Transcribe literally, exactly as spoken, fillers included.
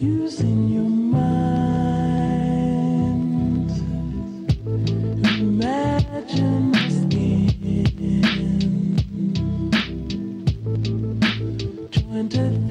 Using your mind, imagine us in joined at